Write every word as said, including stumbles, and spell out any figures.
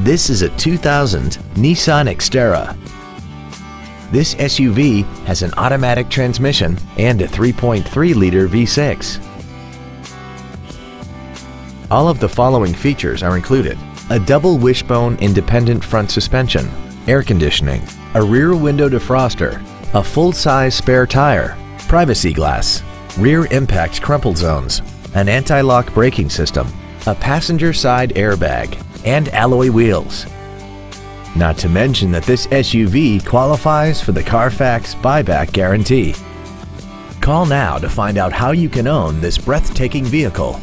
This is a two thousand Nissan Xterra. This S U V has an automatic transmission and a three point three liter V six. All of the following features are included: a double wishbone independent front suspension, air conditioning, a rear window defroster, a full-size spare tire, privacy glass, rear impact crumple zones, an anti-lock braking system, a passenger side airbag, and alloy wheels. Not to mention that this S U V qualifies for the Carfax buyback guarantee. Call now to find out how you can own this breathtaking vehicle.